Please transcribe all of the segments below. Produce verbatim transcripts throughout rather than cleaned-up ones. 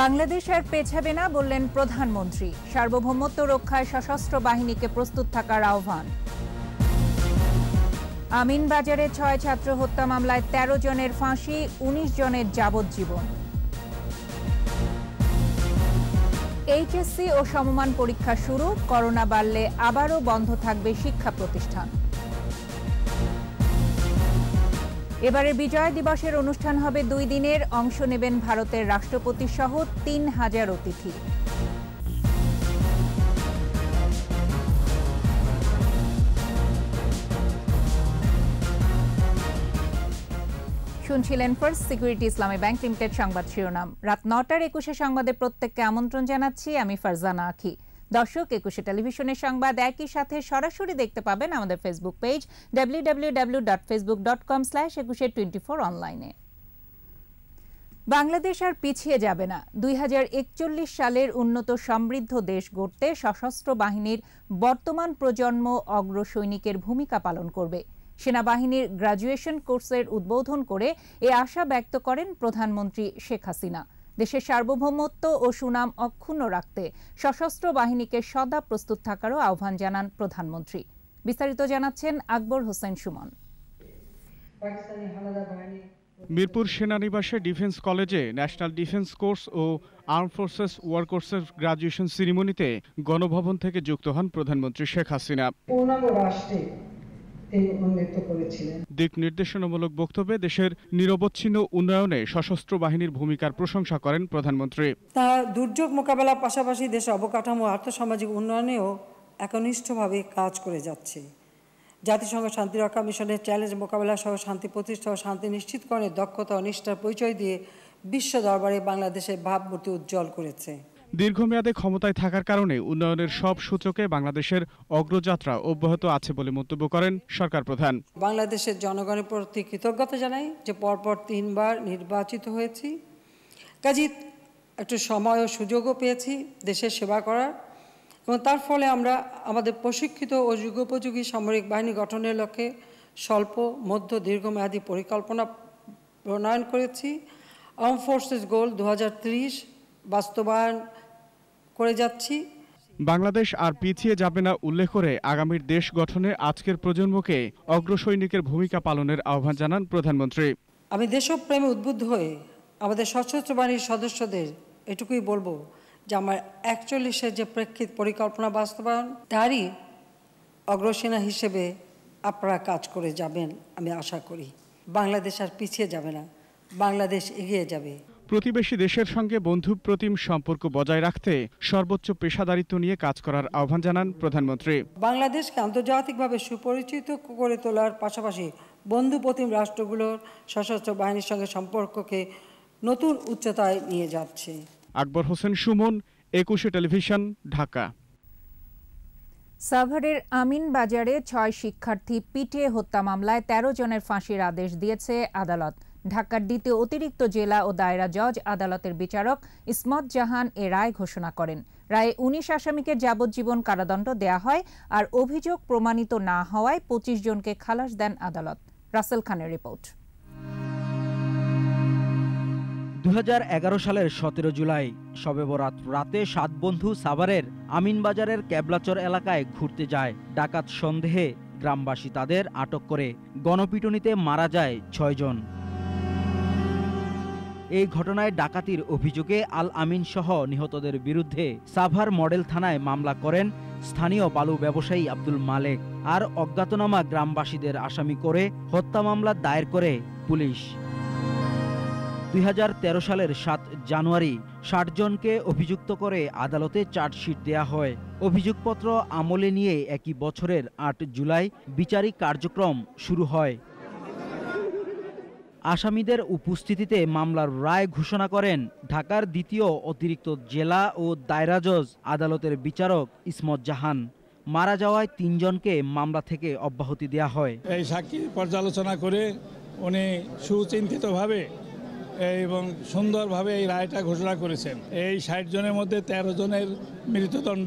বাংলাদেশ আর পেছাবে না বললেন প্রধানমন্ত্রী। সার্বভৌমত্ব রক্ষায় সশস্ত্র বাহিনীকে প্রস্তুত থাকার আহ্বান। আমিনবাজারে ছয় ছাত্র হত্যা মামলায় তেরো জনের ফাঁসি, উনিশ জনের যাবজ্জীবন। এইচএসসি ও সমমান পরীক্ষা শুরু, করোনা বাড়লে আবারও বন্ধ থাকবে শিক্ষা প্রতিষ্ঠান। এবারে বিজয় দিবসের অনুষ্ঠান হবে দুই দিনের, অংশ নেবেন ভারতের রাষ্ট্রপতি সহ তিন হাজার অতিথি। শুনছিলেন first security Islamic bank limited সংবাদ শিরোনাম। রাত নটার একুশে সংবাদে প্রত্যেককে আমন্ত্রণ জানাচ্ছি, আমি ফারজানা আঁখি। দর্শক, একুশে টেলিভিশনের সংবাদ একই সাথে সরাসরি দেখতে পাবেন আমাদের Facebook page W W W dot Facebook dot com slash Ekushey twenty four অনলাইনে। বাংলাদেশ আর পিছিয়ে যাবে না। দুই হাজার একচল্লিশ সালের উন্নত সমৃদ্ধ দেশ গড়তে সশস্ত্র বাহিনীর বর্তমান প্রজন্ম অগ্রসৈনিকের ভূমিকা পালন করবে। সেনাবাহিনীর গ্রাজুয়েশন কোর্সের উদ্বোধন করে এ আশা ব্যক্ত করেন প্রধানমন্ত্রী শেখ হাসিনা। দেশের সার্বভৌমত্ব ও সুনাম অক্ষুণ্ণ রাখতে সশস্ত্র বাহিনীকে সদা প্রস্তুত থাকারও আহ্বান জানান প্রধানমন্ত্রী। বিস্তারিত জানাচ্ছেন আকবর হোসেন সুমন। মিরপুর সেনানিবাসে ডিফেন্স কলেজে ন্যাশনাল ডিফেন্স কোর্স ও আর্ম ফোর্সেস ওয়ার কোর্সের গ্রাজুয়েশন সিরিমনিতে গণভবন থেকে যুক্ত হন প্রধানমন্ত্রী শেখ হাসিনা। দিক নির্দেশনামূলক বক্তব্যে দেশের নিরবচ্ছিন্ন উন্নয়নে সশস্ত্র বাহিনীর ভূমিকার প্রশংসা করেন প্রধানমন্ত্রী। তারা দুর্যোগ মোকাবেলার পাশাপাশি দেশে অবকাঠামো আর্থসামাজিক উন্নয়নেও একনিষ্ঠভাবে কাজ করে যাচ্ছে। জাতিসংঘ শান্তিরক্ষা মিশনের চ্যালেঞ্জ মোকাবেলা সহ শান্তি প্রতিষ্ঠা ও শান্তি নিশ্চিতকরণের দক্ষতা ও নিষ্ঠার পরিচয় দিয়ে বিশ্ব দরবারে বাংলাদেশের ভাবমূর্তি উজ্জ্বল করেছে। দীর্ঘমেয়াদে ক্ষমতায় থাকার কারণে উন্নয়নের সব সূচকে বাংলাদেশের অগ্রযাত্রা অব্যাহত আছে বলে মন্তব্য করেন সরকার প্রধান। বাংলাদেশের জনগণের প্রতি কৃতজ্ঞতা জানাই যে পরপর তিনবার নির্বাচিত হয়েছি, কাজেই একটু সময় ও সুযোগও পেয়েছি দেশের সেবা করার, এবং তার ফলে আমরা আমাদের প্রশিক্ষিত ও যুগোপযোগী সামরিক বাহিনী গঠনের লক্ষ্যে স্বল্প মধ্য দীর্ঘমেয়াদী পরিকল্পনা প্রণয়ন করেছি। আর্ম ফোর্সেস গোল দু হাজার ত্রিশ বাস্তবায়ন করে যাচ্ছি। বাংলাদেশ আর পিছিয়ে যাবে না উল্লেখ করে আগামীর দেশ গঠনে আজকের প্রজন্মকে অগ্রসৈনিকের ভূমিকা পালনের আহ্বান জানান প্রধানমন্ত্রী। আমি দেশপ্রেমে উদ্বুদ্ধ হয়ে আমাদের সশস্ত্র বাহিনীর সদস্যদের এটুকুই বলবো যে আমার একচল্লিশের যে প্রেক্ষিত পরিকল্পনা বাস্তবায়ন, তারই অগ্রসেনা হিসেবে আপনারা কাজ করে যাবেন। আমি আশা করি বাংলাদেশ আর পিছিয়ে যাবে না, বাংলাদেশ এগিয়ে যাবে। প্রতিবেশী দেশের সঙ্গে বন্ধুপ্রতিম সম্পর্ক বজায় রাখতে সর্বোচ্চ পেশাদারিত্ব নিয়ে কাজ করার আহ্বান জানান প্রধানমন্ত্রী। বাংলাদেশকে আন্তর্জাতিকভাবে সুপরিচিত করে তোলার পাশাপাশি বন্ধুপ্রতিম রাষ্ট্রগুলোর সশস্ত্র বাহিনীর সঙ্গে সম্পর্ককে নতুন উচ্চতায় নিয়ে যাচ্ছে। আকবর হোসেন সুমন, একুশে টেলিভিশন, ঢাকা। সাভারের আমিনবাজারে ছয় শিক্ষার্থী পিটিয়ে হত্যা মামলায় তেরো জনের ফাঁসির আদেশ দিয়েছে আদালত। ঢাকার দ্বিতীয় অতিরিক্ত জেলা ও দায়রা জজ আদালতের বিচারক ইসমত জাহান এ রায় ঘোষণা করেন। রায়ে উনিশ আসামিকে যাবজ্জীবন কারাদণ্ড দেয়া হয়, আর অভিযোগ প্রমাণিত না হওয়ায় পঁচিশ জনকে খালাস দেন আদালত। রাসেল খানের রিপোর্ট। দুই হাজার এগারো সালের সতেরো জুলাই শবে বরাত রাতে সাত বন্ধু সাভারের আমিনবাজারের ক্যাবলাচর এলাকায় ঘুরতে যায়। ডাকাত সন্দেহে গ্রামবাসী তাদের আটক করে গণপিটুনিতে মারা যায় ছয় জন। এই ঘটনায় ডাকাতির অভিযোগে আল আমিন সহ নিহতদের বিরুদ্ধে সাভার মডেল থানায় মামলা করেন স্থানীয় বালু ব্যবসায়ী আব্দুল মালেক। আর অজ্ঞাতনামা গ্রামবাসীদের আসামি করে হত্যা মামলা দায়ের করে পুলিশ। দুই হাজার তেরো সালের সাত জানুয়ারি ষাট জনকে অভিযুক্ত করে আদালতে চার্জশিট দেয়া হয়। অভিযোগপত্র আমলে নিয়ে একই বছরের আট জুলাই বিচারিক কার্যক্রম শুরু হয়। আসামিদের উপস্থিতিতে মামলার রায় ঘোষণা করেন ঢাকার দ্বিতীয় অতিরিক্ত জেলা ও দায়রা জজ আদালতের বিচারক ইসমত জাহান। মারা যাওয়ায় তিনজনকে মামলা থেকে অব্যাহতি দেয়া হয়। এই সাক্ষী পর্যালোচনা করে উনি সুচিন্তিতভাবে এবং সুন্দরভাবে এই রায়টা ঘোষণা করেছেন। এই ষাট জনের মধ্যে তেরো জনের মৃত্যুদণ্ড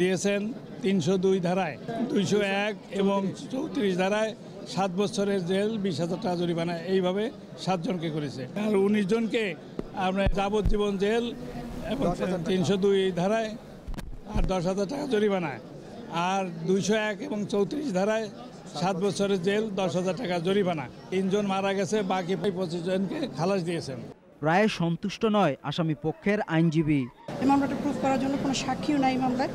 দিয়েছেন তিনশো দুই ধারায়, দুইশো এক এবং চৌত্রিশ ধারায় সাত বছরের জেল, বিশ হাজার টাকা জরিমানা, এইভাবে সাতজনকে করেছে। আর উনিশ জনকে আমরা যাবজ্জীবন জেল तीनशो दुई धाराय और दस हज़ार टाका जरिमाना और दुशो एक और चौत्रिश धाराय सात बछर जेल दस हज़ार टाका जरिमाना। तीन जन मारा गेছে बाकी पच्चीस जन के खालास दिएছেন। রায়ে সন্তুষ্ট নয় আসামি পক্ষের আইনজীবী। এই মামলাটা প্রুফ করার জন্য কোনো সাক্ষীও নাই মামলায়।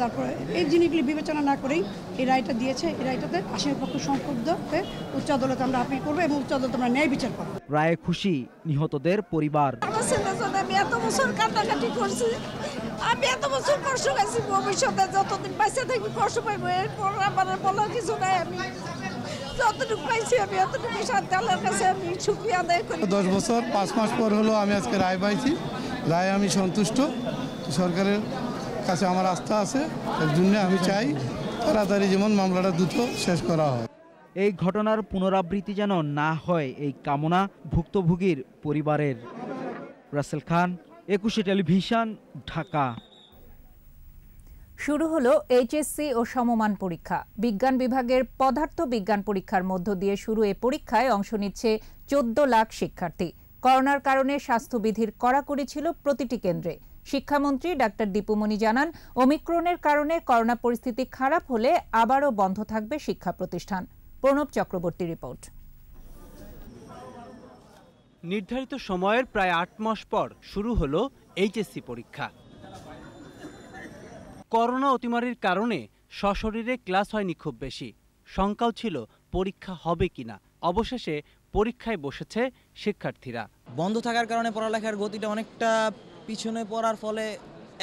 তারপর এই জিনিসগুলি বিবেচনা না করেই এই রায়টা দিয়েছে। এই রায়টাতে আসামি পক্ষ সম্পর্কে উচ্চ আদালতে আমরা আপিল করব এবং উচ্চ আদালতে আমরা ন্যায় বিচার পাবো। রায়ে খুশি নিহতদের পরিবার। আমি এত বছর কাটাকাটি করছি, আমি এত বছর কষ্ট করেছি, ভবিষ্যতে যতদিন পাইছে থাকি কষ্ট পাইব, এরপর আমার বলার কিছু নাই। আমি যতটুকু পাইছি আমি এতটুকু শান্তি আল্লাহর কাছে আমি শুকরিয়া আদায় করি। দশ বছর পাঁচ মাস পর হলো আমি আজকে রায় পাইছি। রায় আমি সন্তুষ্ট, সরকারের কাছে আমার আস্থা আছে, এর জন্য আমি চাই তাড়াতাড়ি যেমন মামলাটা দ্রুত শেষ করা হয়। এই ঘটনার পুনরাবৃত্তি যেন না হয় এই কামনা ভুক্তভোগীর পরিবারের। রাসেল খান, একুশে টেলিভিশন, ঢাকা। শুরু হলো এইচএসসি ও সমমান পরীক্ষা। বিজ্ঞান বিভাগের পদার্থ বিজ্ঞান পরীক্ষার মধ্য দিয়ে শুরু এ পরীক্ষায় অংশ নিচ্ছে চোদ্দ লাখ শিক্ষার্থী। করোনার কারণে স্বাস্থ্যবিধির কড়াকড়ি ছিল প্রতিটি কেন্দ্রে। শিক্ষামন্ত্রী ডাক্তার দীপুমণি জানান, ওমিক্রনের কারণে করোনা পরিস্থিতি খারাপ হলে আবারও বন্ধ থাকবে শিক্ষা প্রতিষ্ঠান। প্রণব চক্রবর্তী রিপোর্ট। নির্ধারিত সময়ের প্রায় আট মাস পর শুরু হলো এইচএসসি পরীক্ষা। করোনা অতিমারির কারণে সশরীরে ক্লাস হয়নি খুব বেশি। শঙ্কাও ছিল পরীক্ষা হবে কিনা। অবশেষে পরীক্ষায় বসেছে শিক্ষার্থীরা। বন্ধ থাকার কারণে পড়ালেখার গতিটা অনেকটা পিছনে পড়ার ফলে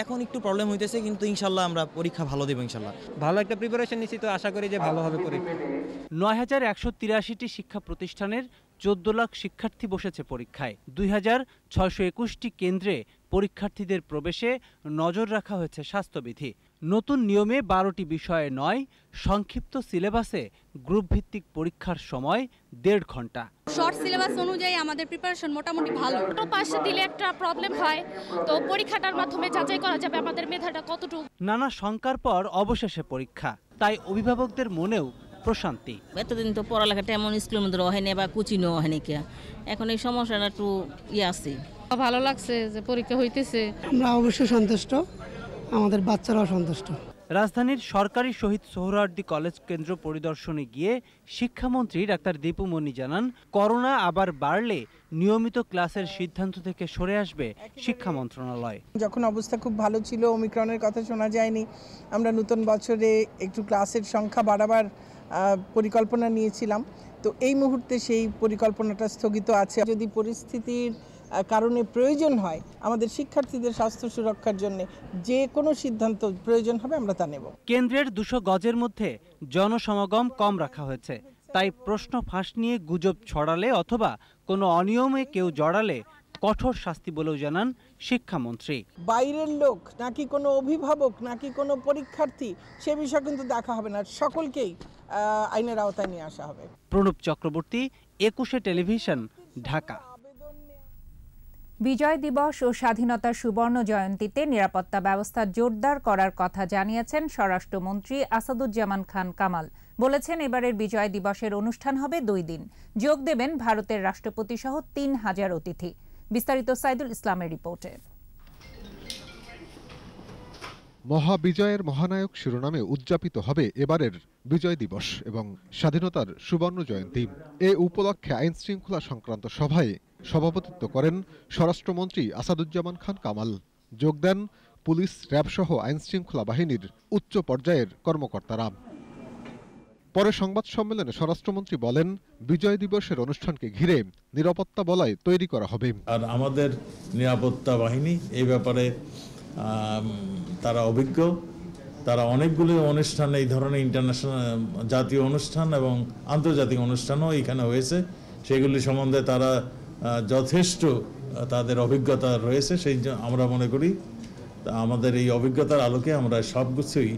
এখন একটু প্রবলেম হইতেছে, কিন্তু ইনশাল্লাহ আমরা পরীক্ষা ভালো দেব। ইনশাল্লাহ ভালো একটা প্রিপারেশন নিচ্ছি, তো আশা করি যে ভালো হবে পরীক্ষা। নয় হাজার একশো তিরাশিটি শিক্ষা প্রতিষ্ঠানের চোদ্দ লাখ শিক্ষার্থী বসেছে পরীক্ষায়। দুই হাজার ছয়শো একুশটি কেন্দ্রে পরীক্ষার্থীদের প্রবেশে নজর রাখা হয়েছে স্বাস্থ্যবিধি। নতুন নিয়মে বারোটি বিষয়ে নয়, সংক্ষিপ্ত সিলেবাসে গ্রুপ ভিত্তিক পরীক্ষার সময় দেড় ঘন্টা। শর্ট সিলেবাস অনুযায়ী আমাদের প্রিপারেশন মোটামুটি ভালো। ছোট পাশ দিলে একটা প্রবলেম হয়, তো পরীক্ষাটার মাধ্যমে যাচাই করা যাবে আমাদের মেধাটা কতটুকু। নানা শঙ্কার পর অবশেষে পরীক্ষা, তাই অভিভাবকদের মনেও প্রশান্তি। এতদিন তো পড়ালেখাটা এমন স্কুলের মধ্যে হয়নি বা কোচিংও হয়নি, কে এখন এই সমস্যাটা একটু ইয়ে আছে। ভালো লাগছে যে পরীক্ষা হইতেছে। আমরা অবশ্যই সন্তুষ্ট, আমাদের বাচ্চারাও সন্তুষ্ট। রাজধানীর সরকারি শহীদ সোহরাওয়ার্দী কলেজ কেন্দ্র পরিদর্শনে গিয়ে শিক্ষামন্ত্রী ডাক্তার দীপুমণি জানান, করোনা আবার বাড়লে নিয়মিত ক্লাসের সিদ্ধান্ত থেকে সরে আসবে শিক্ষা মন্ত্রণালয়। যখন অবস্থা খুব ভালো ছিল, ওমিক্রনের কথা শোনা যায়নি, আমরা নতুন বছরে একটু ক্লাসের সংখ্যা বাড়াবার পরিকল্পনা নিয়েছিলাম, তো এই মুহূর্তে সেই পরিকল্পনাটা স্থগিত আছে। যদি পরিস্থিতির কারণে প্রয়োজন হয় আমাদের শিক্ষার্থীদের স্বাস্থ্য সুরক্ষার জন্য যে কোনো সিদ্ধান্ত প্রয়োজন হবে আমরা তা নেব। কেন্দ্রের দুশো গজের মধ্যে জনসমাগম কম রাখা হয়েছে, তাই প্রশ্ন ফাঁস নিয়ে গুজব ছড়ালে অথবা কোনো অনিয়মে কেউ জড়ালে কঠোর শাস্তি বলেও জানান শিক্ষামন্ত্রী। বাইরের লোক নাকি কোনো অভিভাবক নাকি কোনো পরীক্ষার্থী সে বিষয় কিন্তু দেখা হবে না, সকলকেই আইনের আওতায় নিয়ে আসা হবে। প্রণব চক্রবর্তী, একুশে টেলিভিশন, ঢাকা। বিজয় দিবস ও স্বাধীনতার সুবর্ণ জয়ন্তীতে নিরাপত্তা ব্যবস্থা জোরদার করার কথা জানিয়েছেন স্বরাষ্ট্রমন্ত্রী আসাদুজ্জামান খান কামাল। বলেছেন, এবারের বিজয় দিবসের অনুষ্ঠান হবে দুই দিন, যোগ দেবেন ভারতের রাষ্ট্রপতি সহ তিন হাজার অতিথি। বিস্তারিত সাইদুল ইসলামের রিপোর্টে। মহাবিজয়ের মহানায়ক শিরোনামে উদযাপিত হবে এবারের বিজয় দিবস এবং স্বাধীনতার সুবর্ণ জয়ন্তী। এ উপলক্ষে আইন শৃঙ্খলা সংক্রান্ত সভায় সভাপতিত্ব করেন স্বরাষ্ট্রমন্ত্রী আসাদুজ্জামান খান কামাল। যোগ দেন পুলিশ, র্যাব সহ আইন শৃঙ্খলা বাহিনীর উচ্চ পর্যায়ের কর্মকর্তারা। পরে সংবাদ সম্মেলনে স্বরাষ্ট্রমন্ত্রী বলেন, বিজয় দিবসের অনুষ্ঠানকে ঘিরে নিরাপত্তা বলয় তৈরি করা হবে। আর আমাদের নিরাপত্তা বাহিনী এই ব্যাপারে তারা অভিজ্ঞ, তারা অনেকগুলো অনুষ্ঠান এই ধরনের ইন্টারন্যাশনাল জাতীয় অনুষ্ঠান এবং আন্তর্জাতিক অনুষ্ঠানও এখানে হয়েছে, সেগুলি সম্বন্ধে তারা যথেষ্ট তাদের অভিজ্ঞতা রয়েছে। সেই জন্য আমরা মনে করি আমাদের এই অভিজ্ঞতার আলোকে আমরা সবকিছুই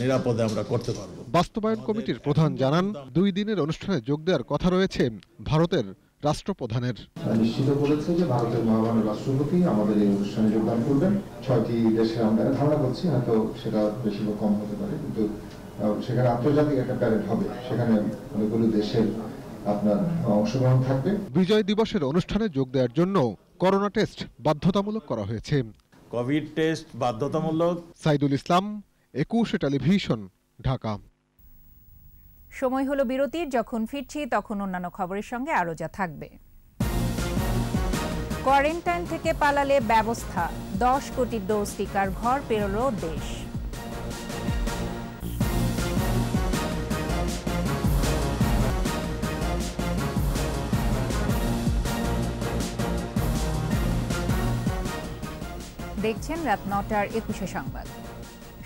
নিরাপদে আমরা করতে পারব। বাস্তবায়ন কমিটির প্রধান জানান, দুই দিনের অনুষ্ঠানে যোগ দেওয়ার কথা রয়েছে ভারতের রাষ্ট্রপ্রধানের। নিশ্চিত করেছে যে ভারতের মহামান্য রাষ্ট্রপতি আমাদের এই অনুষ্ঠানে যোগদান করবেন। ছয়টি দেশে আমরা ধারণা করছি, হয়তো সেটা বেশি বা কম হতে পারে, কিন্তু সেখানে আন্তর্জাতিক একটা প্যারেড হবে, সেখানে অনেকগুলো দেশের আপনার অংশগ্রহণ থাকবে। বিজয় দিবসের অনুষ্ঠানে যোগ দেওয়ার জন্য করোনা টেস্ট বাধ্যতামূলক করা হয়েছে। কোভিড টেস্ট বাধ্যতামূলক। সাইদুল ইসলাম, একুশে টেলিভিশন, ঢাকা। সময় হলো বিরতির, যখন ফিরছি তখন অন্যান্য খবরের সঙ্গে আরো যা থাকবে। কোয়ারেন্টাইন থেকে পালালে ব্যবস্থা, দশ কোটি ডোজ টিকার ঘর পেরল দেশ। দেখছেন রাত নটার একুশে সংবাদ।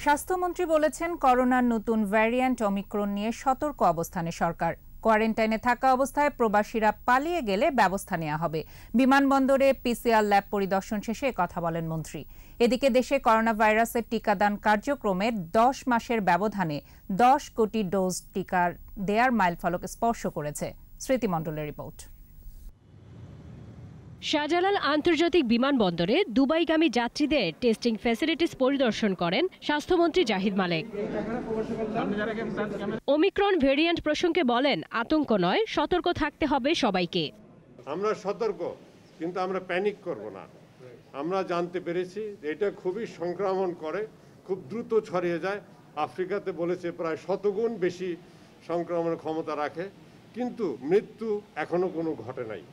স্বাস্থ্যমন্ত্রী বলেছেন, করোনার নতুন ভ্যারিয়েন্ট অমিক্রন নিয়ে সতর্ক অবস্থানে সরকার। কোয়ারেন্টাইনে থাকা অবস্থায় প্রবাসীরা পালিয়ে গেলে ব্যবস্থা নেওয়া হবে। বিমানবন্দরে পিসিআর ল্যাব পরিদর্শন শেষে কথা বলেন মন্ত্রী। এদিকে দেশে করোনা ভাইরাসের টিকাদান কার্যক্রমে দশ মাসের ব্যবধানে দশ কোটি ডোজ টিকা দেয়ার মাইলফলক স্পর্শ করেছে। স্মৃতি মণ্ডলের রিপোর্ট। শাহজালাল আন্তর্জাতিক বিমানবন্দরে দুবাইগামী যাত্রীদের টেস্টিং ফ্যাসিলিটিস পরিদর্শন করেন স্বাস্থ্যমন্ত্রী জাহিদ মালেক। ওমিক্রন ভেরিয়েন্ট প্রসঙ্গে বলেন, আতঙ্ক নয়, সতর্ক থাকতে হবে সবাইকে। আমরা সতর্ক, কিন্তু আমরা প্যানিক করব না। আমরা জানতে পেরেছি এটা খুবই সংক্রমণ করে, খুব দ্রুত ছড়িয়ে যায়। আফ্রিকাতে বলেছে প্রায় শতগুণ বেশি সংক্রমণ ক্ষমতা রাখে, কিন্তু মৃত্যু এখনো কোনো ঘটে নাই।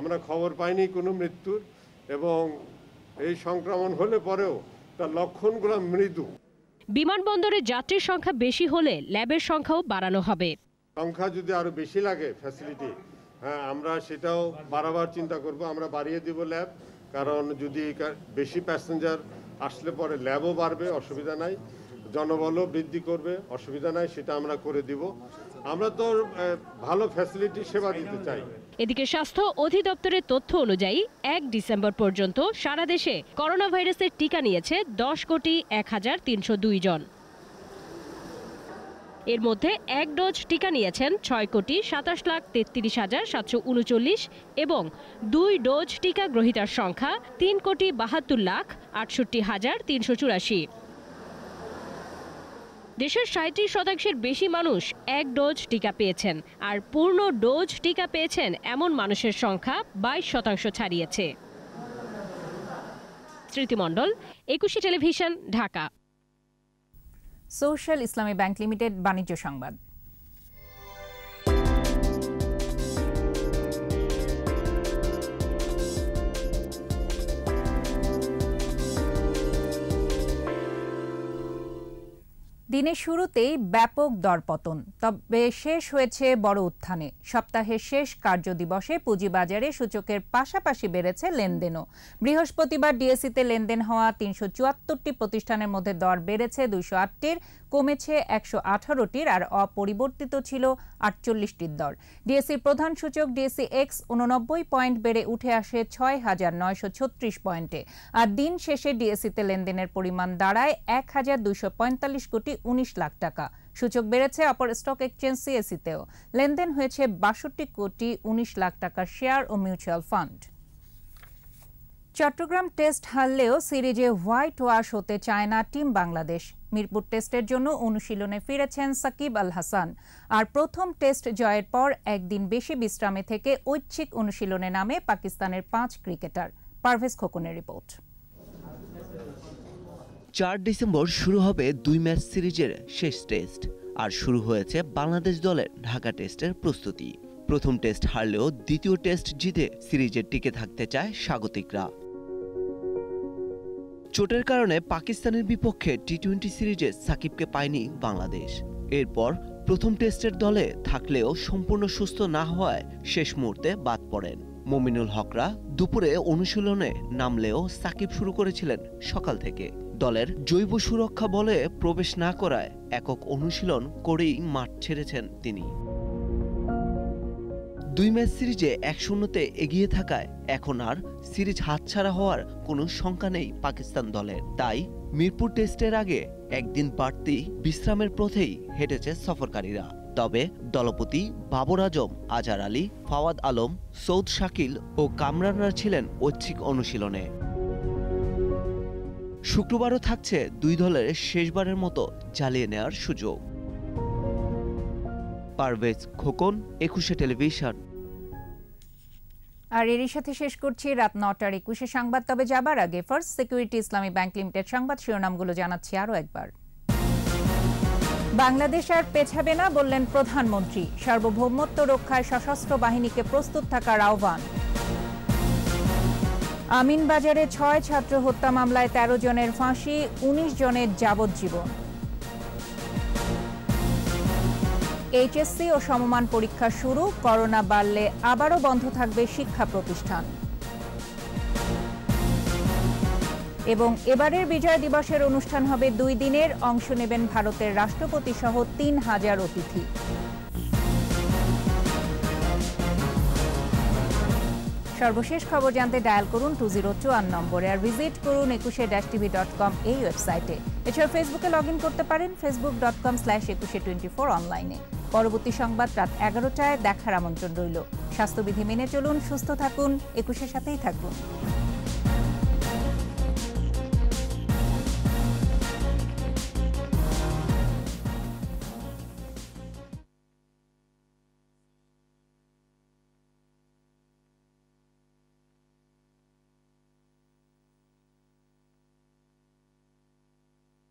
আমরা খবর পাইনি কোনো মৃত্যুর, এবং এই সংক্রমণ হলে পরেও তার লক্ষণগুলো মৃদু। বিমানবন্দরে যাত্রীর সংখ্যা বেশি হলে ল্যাবের সংখ্যাও বাড়ানো হবে। সংখ্যা যদি আরো বেশি লাগে ফ্যাসিলিটি, হ্যাঁ আমরা সেটাও বারবার চিন্তা করব। আমরা বাড়িয়ে দিব ল্যাব, কারণ যদি বেশি প্যাসেঞ্জার আসলে পরে ল্যাবও বাড়বে, অসুবিধা নাই। জনবলও বৃদ্ধি করবে, অসুবিধা নাই, সেটা আমরা করে দিব। আমরা তো ভালো ফ্যাসিলিটি সেবা দিতে চাই। এদিকে স্বাস্থ্য অধিদপ্তরের তথ্য অনুযায়ী এক ডিসেম্বর পর্যন্ত সারা দেশে করোনা ভাইরাসের টিকা নিয়েছে দশ কোটি এক হাজার তিনশো দুই জন। এর মধ্যে এক ডোজ টিকা নিয়েছেন ছয় কোটি সাতাশ লাখ তেত্রিশ হাজার সাতশো উনচল্লিশ এবং দুই ডোজ টিকা গ্রহীতার সংখ্যা তিন কোটি বাহাত্তর লাখ আটষট্টি হাজার তিনশো চুরাশি। দেশের সাঁত্রিশ শতাংশের বেশি মানুষ এক ডোজ টিকা পেয়েছেন, আর পূর্ণ ডোজ টিকা পেয়েছেন এমন মানুষের সংখ্যা বাইশ শতাংশ ছাড়িয়েছে। তৃতীয় Mondal, Ekushey television, Dhaka. Social Islami bank limited বাণিজ্য সংবাদ। দিনের শুরুতেই ব্যাপক দরপতন, তবে শেষ হয়েছে বড় উত্থানে। সপ্তাহের শেষ কার্যদিবসে পুঁজিবাজারে সূচকের পাশাপাশি বেড়েছে লেনদেনও। বৃহস্পতিবার ডিএসইতে লেনদেন হওয়া তিনশো চুয়াত্তরটি প্রতিষ্ঠানের মধ্যে দর বেড়েছে দুইশো আটটির, কমেছে একশো আঠারোটির, আর অপরিবর্তিত ছিল আটচল্লিশটির দর। ডিএসইর প্রধান সূচক ডিএসই এক্স উননব্বই পয়েন্ট বেড়ে উঠে আসে ছয় হাজার নয়শো ছত্রিশ পয়েন্টে। আর দিন শেষে ডিএসইতে লেনদেনের পরিমাণ দাঁড়ায় এক হাজার দুইশো পঁয়তাল্লিশ কোটি উনিশ লাখ টাকা। সূচক বেড়েছে অপর স্টক এক্সচেঞ্জ সিএসিতেও। লেনদেন হয়েছে বাষট্টি কোটি উনিশ লাখ টাকার শেয়ার ও মিউচুয়াল ফান্ড। চট্টগ্রাম টেস্ট হারলেও সিরিজে হোয়াইট ওয়াশ হতে চায় না টিম বাংলাদেশ। মিরপুর টেস্টের জন্য অনুশীলনে ফিরেছেন সাকিব আল হাসান। আর প্রথম টেস্ট জয়ের পর একদিন বেশি বিশ্রামে থেকে ঐচ্ছিক অনুশীলনে নামে পাকিস্তানের পাঁচ ক্রিকেটার। পারভেজ খোকনের রিপোর্ট। চার ডিসেম্বর শুরু হবে দুই ম্যাচ সিরিজের শেষ টেস্ট, আর শুরু হয়েছে বাংলাদেশ দলের ঢাকা টেস্টের প্রস্তুতি। প্রথম টেস্ট হারলেও দ্বিতীয় টেস্ট জিতে সিরিজে টিকে থাকতে চায় স্বাগতিকরা। চোটের কারণে পাকিস্তানের বিপক্ষে টি টোয়েন্টি সিরিজে সাকিবকে পায়নি বাংলাদেশ। এরপর প্রথম টেস্টের দলে থাকলেও সম্পূর্ণ সুস্থ না হওয়ায় শেষ মুহূর্তে বাদ পড়েন। মোমিনুল হকরা দুপুরে অনুশীলনে নামলেও সাকিব শুরু করেছিলেন সকাল থেকে। দলের জৈব সুরক্ষা বলে প্রবেশ না করায় একক অনুশীলন করেই মাঠ ছেড়েছেন তিনি। দুই ম্যাচ সিরিজে এক শূন্যতে এগিয়ে থাকায় এখন আর সিরিজ হাতছাড়া হওয়ার কোনো শঙ্কা নেই পাকিস্তান দলের। তাই মিরপুর টেস্টের আগে একদিন বাড়তি বিশ্রামের পথেই হেঁটেছে সফরকারীরা। তবে দলপতি বাবর আজম, আজহার আলী, ফাওয়াদ আলম, সৌদ শাকিল ও কামরানরা ছিলেন ঐচ্ছিক অনুশীলনে। শুক্রবারও থাকছে দুই দলের শেষবারের মতো জ্বালিয়ে নেওয়ার সুযোগ। পারভেজ খোকন, একুশে টেলিভিশন। আর এর সাথে শেষ করছি রাত নয়টার একুশে সংবাদ। তবে যাবার আগে first security Islamic bank limited সংবাদ শিরোনামগুলো জানাচ্ছি আরও একবার। বাংলাদেশ আর পেছাবে না বললেন প্রধানমন্ত্রী, সার্বভৌমত্ব রক্ষায় সশস্ত্র বাহিনীকে প্রস্তুত থাকার আহ্বান। আমিনবাজারে ছয় ছাত্র হত্যা মামলায় তেরো জনের ফাঁসি, উনিশ জনের যাবজ্জীবন। এইচএসসি ও সমমান পরীক্ষা শুরু, করোনা বাড়লে আবারও বন্ধ থাকবে শিক্ষা প্রতিষ্ঠান। এবং এবারের বিজয় দিবসের অনুষ্ঠান হবে দুই দিনের, অংশ নেবেন ভারতের রাষ্ট্রপতি সহ তিন হাজার অতিথি। সর্বশেষ খবর জানতে ডায়াল করুন দুই শূন্য চার নম্বরে আর ভিজিট করুন একুশে টিভি ডট কম এই ওয়েবসাইটে। এছাড়া ফেসবুকে লগ ইন করতে পারেন Facebook dot com slash Ekushey twenty four. অনলাইনে পরবর্তী সংবাদ রাত এগারোটায় দেখার আমন্ত্রণ রইল। স্বাস্থ্যবিধি মেনে চলুন, সুস্থ থাকুন, একুশের সাথেই থাকুন।